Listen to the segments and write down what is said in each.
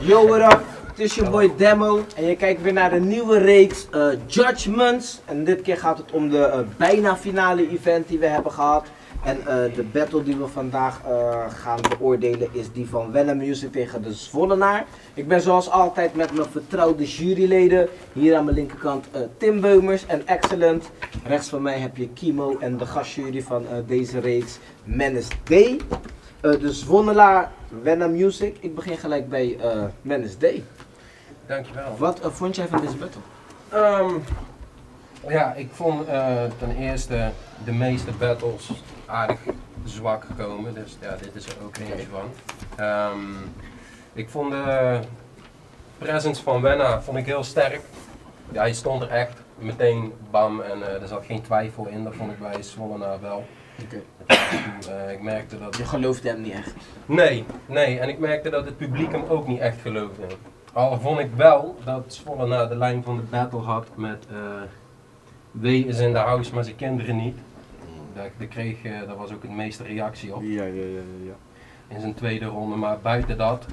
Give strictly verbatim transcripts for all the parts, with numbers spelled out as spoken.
Yo, what up? Het is je boy Demo en je kijkt weer naar de nieuwe reeks uh, Judgments. En dit keer gaat het om de uh, bijna finale event die we hebben gehad. En uh, de battle die we vandaag uh, gaan beoordelen is die van W E N N A Music tegen de Swollenaer. Ik ben zoals altijd met mijn vertrouwde juryleden. Hier aan mijn linkerkant uh, Tim Beumers en Excellent. Rechts van mij heb je Kimo en de gastjury van uh, deze reeks, Menes D. Uh, de Swollenaer, W E N N A Music. Ik begin gelijk bij uh, Menes D. Dankjewel. Wat uh, vond jij van deze battle? Um, ja, ik vond uh, ten eerste de meeste battles aardig zwak gekomen, dus ja, dit is er ook eentje van. Um, ik vond de presence van W E N N A vond ik heel sterk. Ja, hij stond er echt meteen bam en uh, er zat geen twijfel in, dat vond ik bij Swollenaer wel. Okay. Uh, ik merkte dat... Je geloofde hem niet echt? Nee, nee, en ik merkte dat het publiek hem ook niet echt geloofde. Al vond ik wel dat Swollenaer de lijn van de battle had met uh, W is in de house, maar ze kinderen niet. Dat, dat, kreeg, dat was ook het meeste reactie op, ja, ja, ja, ja. in zijn tweede ronde, maar buiten dat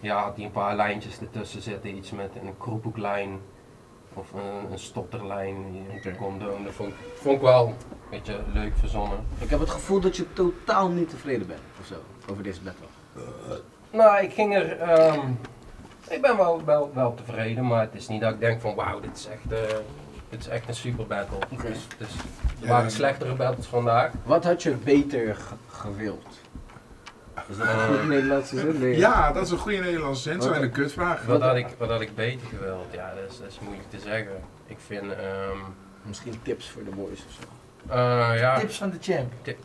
ja, had hij een paar lijntjes ertussen zitten, iets met een kroephoeklijn of een, een stotterlijn, een condoom, dat vond, vond ik wel een beetje leuk verzonnen. Ik heb het gevoel dat je totaal niet tevreden bent ofzo, over deze battle. Uh, nou, ik ging er, um, ik ben wel, wel, wel tevreden, maar het is niet dat ik denk van wauw, dit is echt... Uh, Het is echt een super battle. Okay. Dus, dus er waren ja, slechtere battles vandaag. Wat had je beter gewild? Is dat een uh, goede Nederlandse zin? Nee. Ja, dat is een goede Nederlandse zin. Zo een kutvraag. Wat had, ik, wat had ik beter gewild? Ja, dat is, dat is moeilijk te zeggen. Ik vind... Um, Misschien tips voor de boys ofzo. Uh, ja. Tips van de champ. Tip.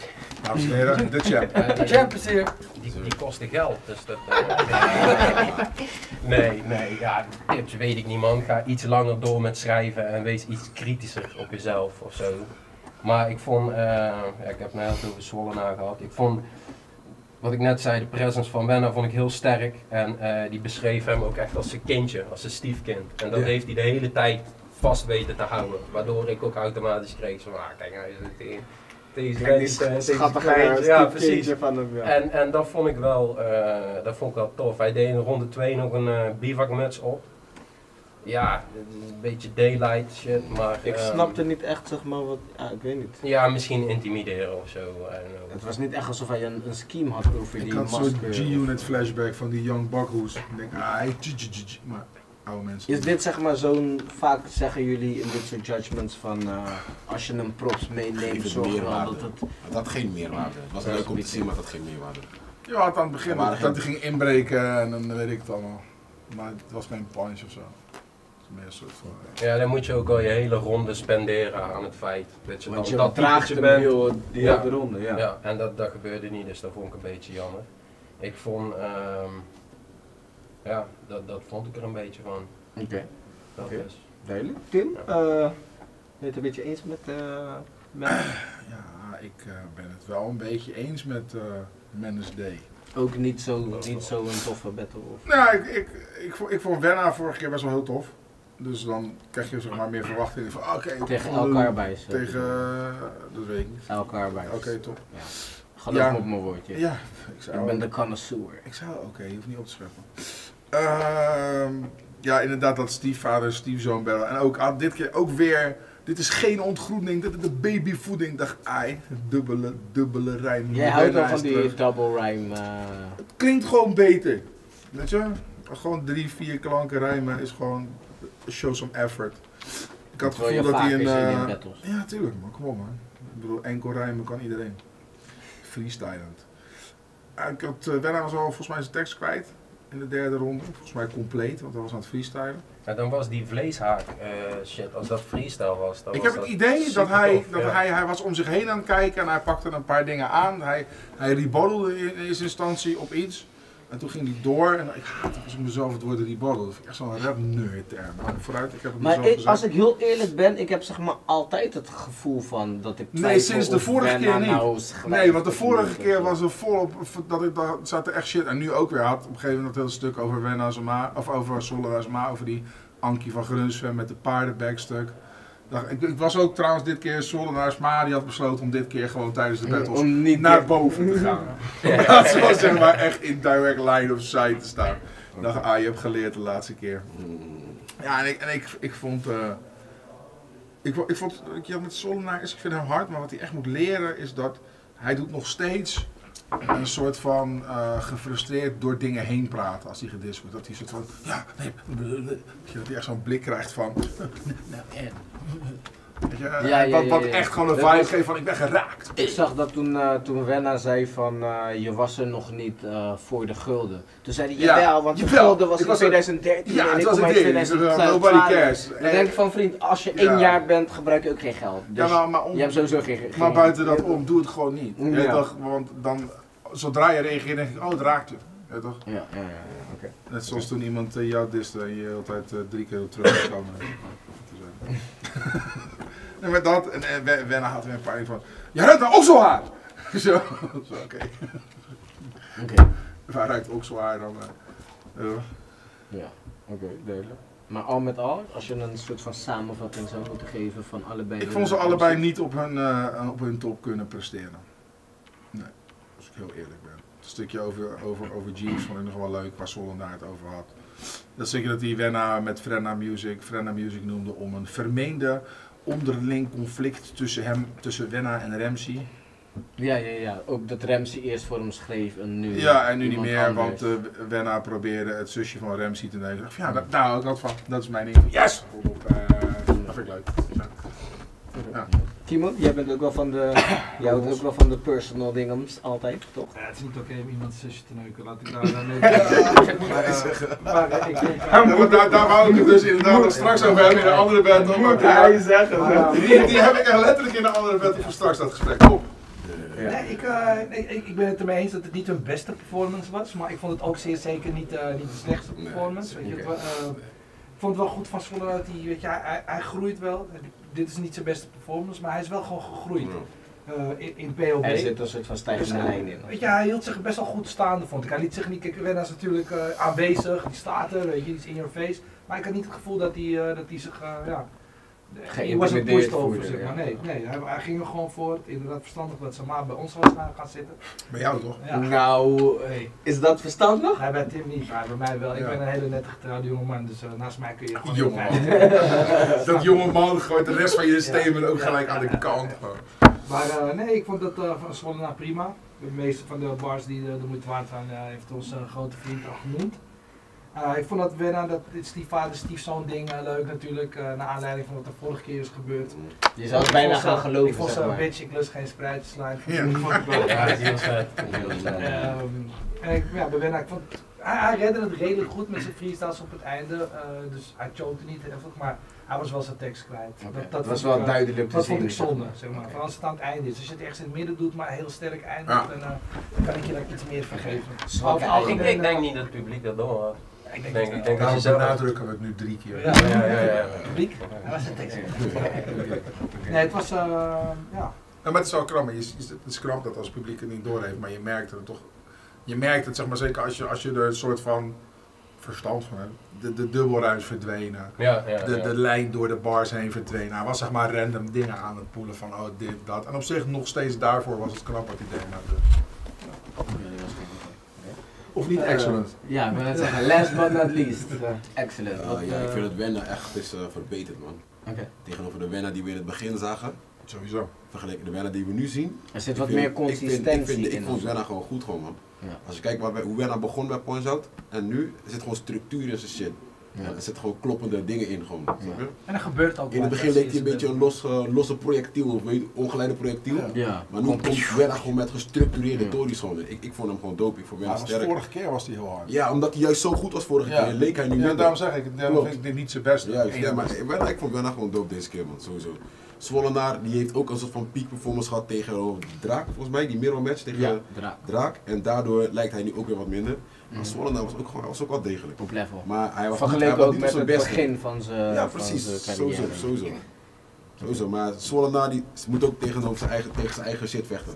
Nou, de, de champ. Uh, de champ is hier. Die, die kosten geld, dus dat... Uh, nee, nee, ja, tips weet ik niet, man. Ga iets langer door met schrijven en wees iets kritischer op jezelf of zo. Maar ik vond, uh, ja, ik heb net heel veel Swollenaer gehad. Ik vond, wat ik net zei, de presence van W E N N A vond ik heel sterk. En uh, die beschreef hem ook echt als zijn kindje, als zijn stiefkind. En dat ja. heeft hij de hele tijd vast weten te houden, waardoor ik ook automatisch kreeg van, ah, kijk nou, deze, deze, kijk, deze, deze schattige kleintje, ja, precies. Van hem, ja. En, en dat vond ik wel, uh, dat vond ik wel tof. Hij deed in ronde twee nog een uh, bivakmuts op. Ja, dit is een beetje daylight shit, maar... Ik um, snapte niet echt, zeg maar, wat... Ah, ik weet niet. Ja, misschien intimideren of zo, I don't know. Het was niet echt alsof hij een, een scheme had over ik die masker. Ik had zo'n G-unit flashback van die Young Bakhoes. Ik denk, ah, hij... maar... Is dit zeg maar zo'n, vaak zeggen jullie in dit soort judgments van uh, als je een props meeneemt, zorg wel dat het... Het had geen meerwaarde. Het was ja, leuk om te zien, maar het had geen meerwaarde. Ja, het aan het begin, ja, dat hij ging inbreken en dan weet ik het allemaal. Maar het was geen punch ofzo. Ja, dan moet je ook al je hele ronde spenderen aan het feit dat je want dan je dat traagje bent. Joh, die ja. hele ronde, ja. ja en dat, dat gebeurde niet, dus dat vond ik een beetje jammer. Ik vond... Um, Ja, dat, dat vond ik er een beetje van. Oké. Okay. Dat okay. is. Duidelijk. Tim, ja. uh, ben je het een beetje eens met... Uh, met... Ja, ik uh, ben het wel een beetje eens met uh, Menes D. Ook niet zo'n oh, niet zo toffe battle? Of? Nou, ik, ik, ik, ik, ik vond W E N N A vorige keer best wel heel tof. Dus dan krijg je zeg maar meer verwachtingen van oké... Okay, tegen elkaar bij ze. Tegen... Uh, dat weet ik niet. Elkaar bij Oké, okay, top. Ja. Geloof ja. me op mijn woordje. Ja, ik, zou ik ben de connoisseur. Ik zou... Oké, okay, je hoeft niet op te scheppen. Uh, ja, inderdaad, dat stiefvader, stiefzoon bellen. En ook ah, dit keer ook weer. Dit is geen ontgroening, dit is de babyvoeding. Dacht ai, dubbele, dubbele rijm. Jij houdt wel van die double rijm. Uh... Het klinkt gewoon beter. Weet je? Gewoon drie, vier klanken rijmen is gewoon. Show some effort. Ik had het gevoel dat hij een. Uh... Ja, tuurlijk, man. Kom op, man. Ik bedoel, enkel rijmen kan iedereen. Freestylend. Uh, ik had uh, W E N N A was al volgens mij zijn tekst kwijt. In de derde ronde, volgens mij compleet, want dat was aan het freestylen. Ja, dan was die vleeshaak uh, shit, als dat freestyle was. Dan ik was heb het idee dat, hij, tof, dat ja. hij, hij was om zich heen aan het kijken en hij pakte een paar dingen aan. Hij, hij rebuttelde in eerste instantie op iets en toen ging hij door en ik haat als ik mezelf het woord rebuttelde. Dat vind ik echt zo'n rap nerd term. Maar vooruit, ik heb het maar ik, als ik heel eerlijk ben, ik heb zeg maar altijd het gevoel van dat ik Nee, sinds de vorige keer niet. Nou nee, want de vorige keer was er volop, dat ik daar zat er echt shit en nu ook weer had. Op een gegeven moment dat heel stuk over W E N N A of over Swollenaer, over die Ankie van Grunsven met de paardenbackstuk. Ik, ik was ook trouwens dit keer Swollenaer, maar die had besloten om dit keer gewoon tijdens de battles om niet naar keer... boven te gaan. Ja. Ja. Dat was zeg maar echt in direct line of sight te staan. Ik dacht, ah, je hebt geleerd de laatste keer. Ja, en ik, en ik, ik vond... Uh, ik, ik vond, ik, ja, met Swollenaer is, ik vind hem hard, maar wat hij echt moet leren is dat hij doet nog steeds een soort van uh, gefrustreerd door dingen heen praten als hij gedist wordt. Dat hij soort van, ja, nee, dat hij echt zo'n blik krijgt van, nou, en, ja, ja, ja, wat echt gewoon een vibe geeft van, ik ben geraakt. Ik zag dat toen, uh, toen W E N N A zei van, uh, je was er nog niet uh, voor de gulden. Toen zei hij, jawel, want de gulden was in twintig dertien ja, en ik kom uit twintig twaalf. Nobody cares. Dan denk ik van, vriend, als je één jaar bent, gebruik je ook geen geld. Dus ja, maar, maar, om, je hebt sowieso geen, geen maar buiten dat om, doe het gewoon niet. Ja. Ja, toch, want dan, zodra je reageert, denk ik, oh, het raakt je. Ja, toch? Ja, ja, ja, ja. Okay. Net zoals toen iemand uh, jou diste en je altijd uh, drie keer terug kwam. En met dat, en, en W E N N A had weer een paar van, je ruikt nou ook zo haar! Zo, zo oké. Okay. Okay. Hij ruikt ook zo haar dan. Uh, ja, oké, okay, duidelijk. Maar al met al, als je een soort van samenvatting zou moeten geven van allebei... Ik vond ze allebei niet op hun, uh, op hun top kunnen presteren. Nee, als ik heel eerlijk ben. Het stukje over, over, over Jeeves vond ik nog wel leuk, waar Swollenaer het over had. Dat is zeker dat die W E N N A met Frenna Music, Frenna Music noemde om een vermeende... onderling conflict tussen hem, tussen W E N N A en Ramsey. Ja, ja, ja. Ook dat Ramsey eerst voor hem schreef en nu... Ja, en nu niet meer, anders. Want uh, W E N N A probeerde het zusje van Ramsey te nemen. Ja, dat, nou, dat, van, dat is mijn ding. Yes! Uh, dat vind ik leuk. Ja. Ja. Kimo, jij bent ook wel van de... jij houdt ook wel van de personal dingens, altijd, toch? Ja, het is niet oké om iemands zusje te neuken, laat ik daar dan mee. Daar wou ik het dus inderdaad straks over hebben in een andere band. Die heb ik letterlijk in een andere band voor straks dat gesprek. Kom. Ja. Nee, ik, uh, nee, ik ben het ermee eens dat het niet hun beste performance was, maar ik vond het ook zeer zeker niet, uh, niet de slechtste performance. Nee, weet je, okay. het, uh, ik vond het wel goed van Swollenaer dat hij, weet je, hij, hij groeit wel. Dit is niet zijn beste performance, maar hij is wel gewoon gegroeid uh, in, in P O B. Hij zit een soort van stijgende lijn in. Weet je, hij hield zich best wel goed staande, vond ik. Hij liet zich niet, kijk, W E N N A is natuurlijk uh, aanwezig, die staat er, weet je, die is in your face. Maar ik had niet het gevoel dat hij, uh, dat hij zich, uh, ja... Hij was een pushed over, zeg maar. Nee, nee, hij, hij ging er gewoon voor. Inderdaad verstandig dat zijn maat bij ons was gaan, gaan zitten. Bij jou toch? Ja. Nou, hey. Is dat verstandig? Nee, bij Tim niet, maar bij mij wel. Ik ja. ben een hele nette getrouwde jongeman, dus uh, naast mij kun je gewoon... Jongeman. Dat jongeman gooit de rest van je systemen ja. ook gelijk ja. aan de kant. Ja. Maar uh, nee, ik vond dat uh, van Swollenaer prima. De meeste van de bars die uh, de moeite waard zijn, uh, heeft onze uh, grote vriend al genoemd. Uh, ik vond dat W E N N A, dat stiefvader, stiefzoon ding uh, leuk natuurlijk, uh, naar aanleiding van wat er vorige keer is gebeurd. Je zou het bijna gaan, gaan geloven. Ik vond zo'n zeg maar. Bitch, ik lust geen Sprite slime. Ja. Ik vond het wel ja, heel vet. um, en ik, ja, bij W E N N A, ik vond, hij, hij redde het redelijk goed met zijn freestyles op het einde, uh, dus hij chokte niet even, maar hij was wel zijn tekst kwijt. Okay. Dat, dat was wel ik, duidelijk te dat zien. Dat vond ik zonde, zeg maar, okay. Van als het aan het einde is. Als je het ergens in het midden doet, maar heel sterk eindigt, ja. dan, uh, dan kan ik je daar iets meer vergeven. Zwak, ik, ik, ik denk niet dat het publiek dat doorhoudt. Ik denk, denk, ik denk dat ze nadrukken we het nu drie keer. Ja, ja, ja, ja. Publiek? Dat was een tekst. Nee, het was, uh, ja. Ja. Maar het is wel kramp. Het is kramp dat als het publiek het niet doorheeft, maar je merkt het toch. Je merkt het, zeg maar, zeker als je, als je er een soort van verstand van hebt. De, de dubbelruis verdwenen, ja, ja, de, de ja. lijn door de bars heen verdwenen. Hij was zeg maar random dingen aan het poelen van oh dit, dat. En op zich nog steeds daarvoor was het knap wat hij deed. Of niet excellent? Uh, ja, maar dat is zeggen, last but not least. Excellent. Uh, uh, ja, ik vind dat W E N N A echt is uh, verbeterd, man. Okay. Tegenover de W E N N A die we in het begin zagen. Sowieso. Vergeleken de W E N N A die we nu zien. Er zit wat vind, meer consistentie ik vind, ik vind, ik in. Ik vond W E N N A gewoon goed, gewoon, man. Ja. Als je kijkt waar, hoe W E N N A begon bij Punchout en nu, er zit gewoon structuur in zijn shit. Ja. Er zitten gewoon kloppende dingen in, gewoon. Ja. En dat gebeurt ook. In het begin leek hij een beetje een los, uh, losse projectiel, of weet je, ongeleide projectiel. Ja. Ja. Maar nu komt W E N N A gewoon met gestructureerde ja. tories gewoon. Ik, ik vond hem gewoon dope, ik vond W E N N A sterk. Vorige keer was hij heel hard. Ja, omdat hij juist zo goed was vorige ja. keer, leek hij nu ja, ja, daarom zeg ik, daarom vind ik dit niet zijn best. Ja, ja, maar W E N N A, ik vond W E N N A gewoon dope deze keer, man, sowieso. Swollenaer, die heeft ook een soort van peak performance gehad tegen Draak, volgens mij, die mirror match tegen ja, Draak. Draak. En daardoor lijkt hij nu ook weer wat minder. Maar mm. Swollenaer was ook, was ook wel degelijk. Op level. Maar hij was vergeleken ook met het begin van zijn. Ja, precies. Sowieso, sowieso. Sowieso, maar Swollenaer die moet ook tegen zijn eigen, tegen zijn eigen shit vechten.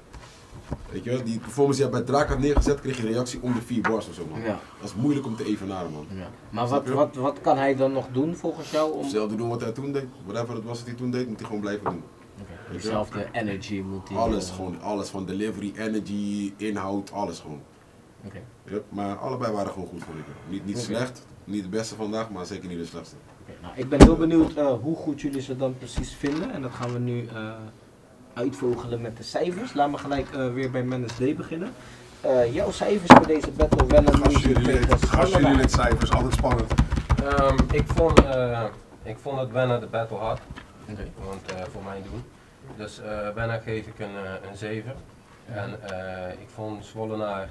Weet je wel, die performance die hij bij Draak had neergezet, kreeg je een reactie om de vier bars of zo, man. Ja. Dat is moeilijk om te evenaren, man. Ja. Maar wat, wat, wat kan hij dan nog doen volgens jou? Om... Hetzelfde doen wat hij toen deed. Whatever het was dat hij toen deed, moet hij gewoon blijven doen. Okay. Dezelfde energy moet hij... Alles doen. Gewoon, alles van delivery, energy, inhoud, alles gewoon. Okay. Ja, maar allebei waren gewoon goed voor ik. Niet, niet okay. slecht, niet de beste vandaag, maar zeker niet de slechtste. Okay. Nou, ik ben heel benieuwd uh, hoe goed jullie ze dan precies vinden en dat gaan we nu... Uh... uitvogelen met de cijfers. Laat me gelijk uh, weer bij Menes D beginnen. Uh, jouw cijfers voor deze battle W E N N A. Gast jullie met cijfers, altijd spannend. Um, ik, vond, uh, ik vond dat W E N N A de battle had, okay. want uh, voor mijn doen. Dus uh, W E N N A geef ik een, uh, een zeven. Ja. En uh, ik vond Swollenaer,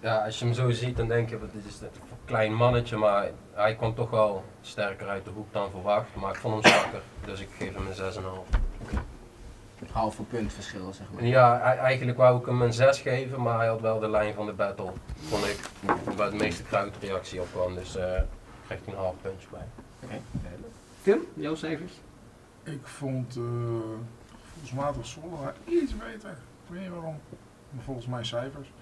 ja, als je hem zo ziet dan denk je dat dit is een klein mannetje, maar hij kwam toch wel sterker uit de hoek dan verwacht. Maar ik vond hem zwakker, dus ik geef hem een zes komma vijf. Okay. Halve punt verschil, zeg maar. Ja, eigenlijk wou ik hem een zes geven, maar hij had wel de lijn van de battle, vond ik, waar de meeste kruidreactie op kwam, dus uh, kreeg hij een half puntje bij. Okay. Tim, jouw cijfers? Ik vond uh, volgens mij was Swollenaer iets beter, ik weet niet waarom, maar volgens mij cijfers.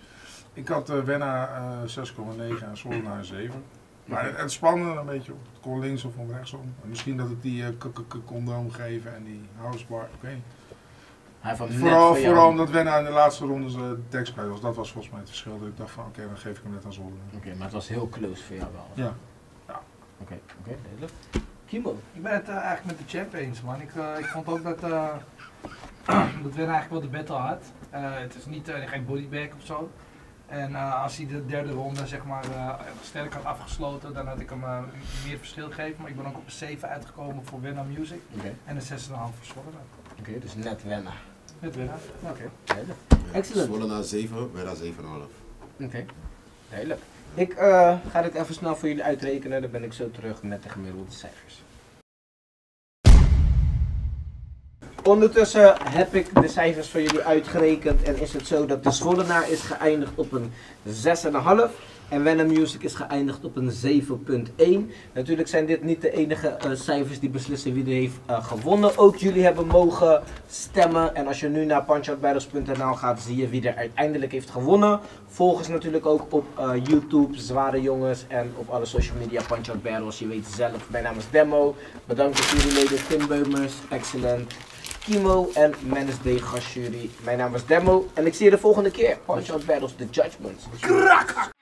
Ik had uh, W E N N A uh, zes komma negen en Swollenaer zeven. Maar het, het spannende een beetje, het kon links of om rechtsom. Misschien dat ik die uh, condoom geven en die housebar, oké. Okay. Vooral, vooral omdat W E N N A in de laatste ronde de tekst kwijt was. Dat was volgens mij het verschil. Dat ik dacht van oké, okay, dan geef ik hem net aan Swollenaer. Oké, okay, maar het was heel close voor jou wel. Ja. Ja. Oké, oké, duidelijk. Kimo? Ik ben het uh, eigenlijk met de champ eens, man. Ik, uh, ik vond ook dat, uh, dat W E N N A eigenlijk wel de battle had. Uh, het is niet, uh, geen bodybag of zo. En uh, als hij de derde ronde zeg maar uh, sterk had afgesloten, dan had ik hem uh, meer verschil gegeven. Maar ik ben ook op een zeven uitgekomen voor W E N N A Music. Okay. En een zes komma vijf voor Swollenaer. Oké, okay, dus net W E N N A. Net W E N N A, oké. Okay. Excellent. Swollenaer zeven, W E N N A zeven komma vijf. Oké, okay. Duidelijk. Ik uh, ga dit even snel voor jullie uitrekenen, dan ben ik zo terug met de gemiddelde cijfers. Ondertussen heb ik de cijfers van jullie uitgerekend en is het zo dat de Swollenaer is geëindigd op een zes komma vijf en W E N N A Music is geëindigd op een zeven komma één. Natuurlijk zijn dit niet de enige uh, cijfers die beslissen wie er heeft uh, gewonnen. Ook jullie hebben mogen stemmen en als je nu naar punchout battles punt n l gaat zie je wie er uiteindelijk heeft gewonnen. Volg ons natuurlijk ook op uh, YouTube, Zware Jongens en op alle social media Punchout Battles. Je weet zelf, mijn naam is Demo. Bedankt voor jullie leden Tim Beumers, Excellent. Kimo en Menes D, gastjury. Mijn naam was Demo en ik zie je de volgende keer. Punchout Battles, The Judgments. Draak!